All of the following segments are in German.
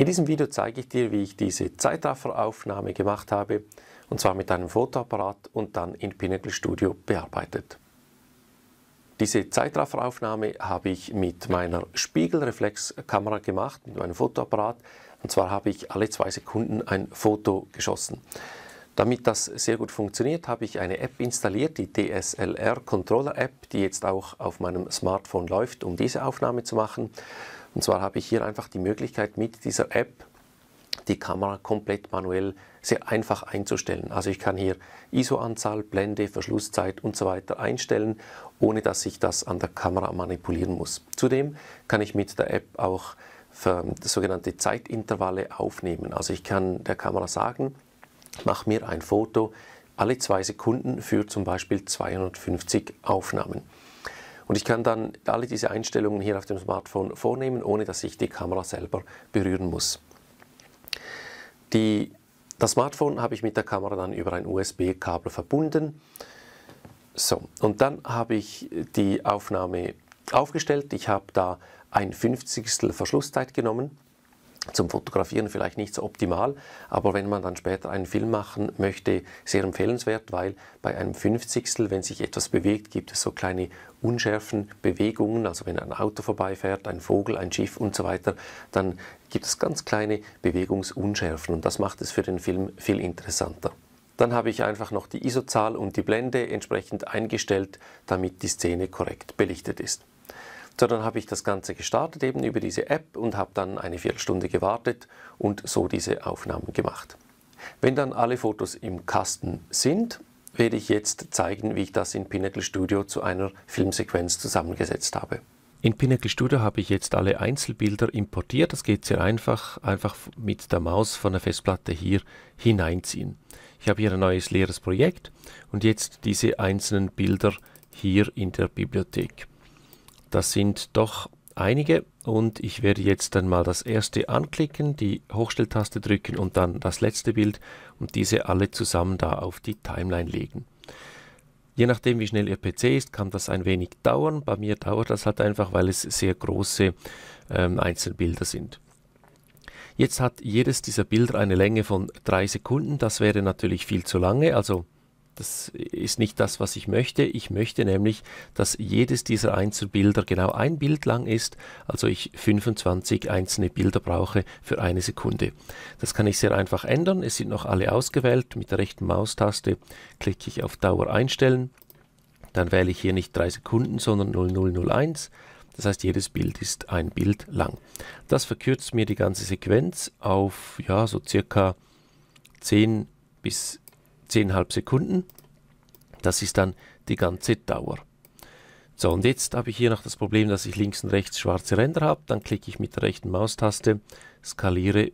In diesem Video zeige ich dir, wie ich diese Zeitrafferaufnahme gemacht habe, und zwar mit einem Fotoapparat und dann in Pinnacle Studio bearbeitet. Diese Zeitrafferaufnahme habe ich mit meiner Spiegelreflexkamera gemacht, mit meinem Fotoapparat, und zwar habe ich alle 2 Sekunden ein Foto geschossen. Damit das sehr gut funktioniert, habe ich eine App installiert, die DSLR Controller App, die jetzt auch auf meinem Smartphone läuft, um diese Aufnahme zu machen. Und zwar habe ich hier einfach die Möglichkeit, mit dieser App die Kamera komplett manuell sehr einfach einzustellen. Also ich kann hier ISO-Anzahl, Blende, Verschlusszeit und so weiter einstellen, ohne dass ich das an der Kamera manipulieren muss. Zudem kann ich mit der App auch sogenannte Zeitintervalle aufnehmen. Also ich kann der Kamera sagen, mach mir ein Foto alle 2 Sekunden für zum Beispiel 250 Aufnahmen. Und ich kann dann alle diese Einstellungen hier auf dem Smartphone vornehmen, ohne dass ich die Kamera selber berühren muss. Das Smartphone habe ich mit der Kamera dann über ein USB-Kabel verbunden. So, und dann habe ich die Aufnahme aufgestellt. Ich habe da ein 50stel Verschlusszeit genommen. Zum Fotografieren vielleicht nicht so optimal, aber wenn man dann später einen Film machen möchte, sehr empfehlenswert, weil bei einem 50stel, wenn sich etwas bewegt, gibt es so kleine unschärfen Bewegungen, also wenn ein Auto vorbeifährt, ein Vogel, ein Schiff und so weiter, dann gibt es ganz kleine Bewegungsunschärfen und das macht es für den Film viel interessanter. Dann habe ich einfach noch die ISO-Zahl und die Blende entsprechend eingestellt, damit die Szene korrekt belichtet ist. So, dann habe ich das Ganze gestartet eben über diese App und habe dann eine Viertelstunde gewartet und so diese Aufnahmen gemacht. Wenn dann alle Fotos im Kasten sind, werde ich jetzt zeigen, wie ich das in Pinnacle Studio zu einer Filmsequenz zusammengesetzt habe. In Pinnacle Studio habe ich jetzt alle Einzelbilder importiert. Das geht sehr einfach. Einfach mit der Maus von der Festplatte hier hineinziehen. Ich habe hier ein neues leeres Projekt und jetzt diese einzelnen Bilder hier in der Bibliothek. Das sind doch einige und ich werde jetzt dann mal das erste anklicken, die Hochstelltaste drücken und dann das letzte Bild und diese alle zusammen da auf die Timeline legen. Je nachdem, wie schnell Ihr PC ist, kann das ein wenig dauern. Bei mir dauert das halt einfach, weil es sehr große Einzelbilder sind. Jetzt hat jedes dieser Bilder eine Länge von 3 Sekunden. Das wäre natürlich viel zu lange, also das ist nicht das, was ich möchte. Ich möchte nämlich, dass jedes dieser Einzelbilder genau ein Bild lang ist, also ich 25 einzelne Bilder brauche für 1 Sekunde. Das kann ich sehr einfach ändern. Es sind noch alle ausgewählt. Mit der rechten Maustaste klicke ich auf Dauer einstellen. Dann wähle ich hier nicht 3 Sekunden, sondern 0001. Das heißt, jedes Bild ist ein Bild lang. Das verkürzt mir die ganze Sequenz auf ja, so circa 10 bis 10,5 Sekunden, das ist dann die ganze Dauer. So, und jetzt habe ich hier noch das Problem, dass ich links und rechts schwarze Ränder habe. Dann klicke ich mit der rechten Maustaste, skaliere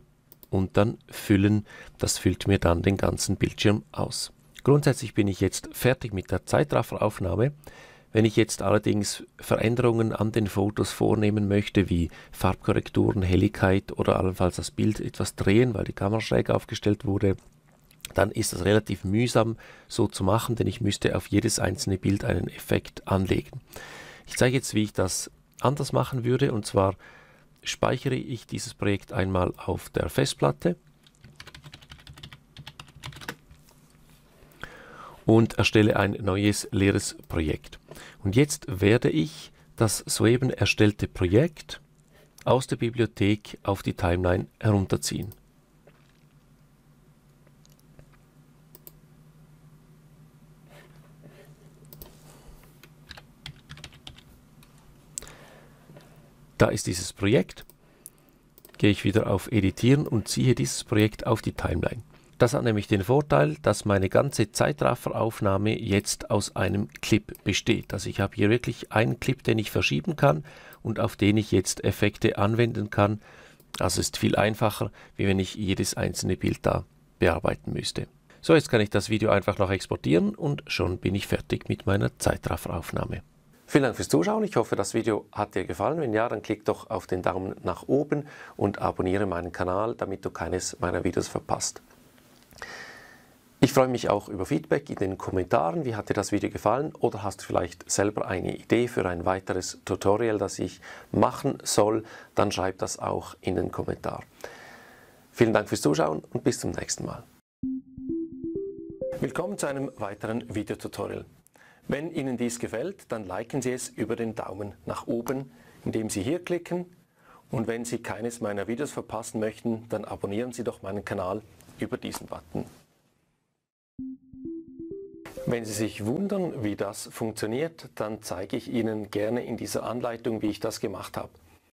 und dann füllen. Das füllt mir dann den ganzen Bildschirm aus. Grundsätzlich bin ich jetzt fertig mit der Zeitrafferaufnahme. Wenn ich jetzt allerdings Veränderungen an den Fotos vornehmen möchte, wie Farbkorrekturen, Helligkeit oder allenfalls das Bild etwas drehen, weil die Kamera schräg aufgestellt wurde, dann ist das relativ mühsam so zu machen, denn ich müsste auf jedes einzelne Bild einen Effekt anlegen. Ich zeige jetzt, wie ich das anders machen würde, und zwar speichere ich dieses Projekt einmal auf der Festplatte und erstelle ein neues leeres Projekt. Und jetzt werde ich das soeben erstellte Projekt aus der Bibliothek auf die Timeline herunterziehen. Da ist dieses Projekt, gehe ich wieder auf Editieren und ziehe dieses Projekt auf die Timeline. Das hat nämlich den Vorteil, dass meine ganze Zeitrafferaufnahme jetzt aus einem Clip besteht. Also ich habe hier wirklich einen Clip, den ich verschieben kann und auf den ich jetzt Effekte anwenden kann. Also ist viel einfacher, wie wenn ich jedes einzelne Bild da bearbeiten müsste. So, jetzt kann ich das Video einfach noch exportieren und schon bin ich fertig mit meiner Zeitrafferaufnahme. Vielen Dank fürs Zuschauen. Ich hoffe, das Video hat dir gefallen. Wenn ja, dann klick doch auf den Daumen nach oben und abonniere meinen Kanal, damit du keines meiner Videos verpasst. Ich freue mich auch über Feedback in den Kommentaren. Wie hat dir das Video gefallen? Oder hast du vielleicht selber eine Idee für ein weiteres Tutorial, das ich machen soll? Dann schreib das auch in den Kommentar. Vielen Dank fürs Zuschauen und bis zum nächsten Mal. Willkommen zu einem weiteren Videotutorial. Wenn Ihnen dies gefällt, dann liken Sie es über den Daumen nach oben, indem Sie hier klicken. Und wenn Sie keines meiner Videos verpassen möchten, dann abonnieren Sie doch meinen Kanal über diesen Button. Wenn Sie sich wundern, wie das funktioniert, dann zeige ich Ihnen gerne in dieser Anleitung, wie ich das gemacht habe.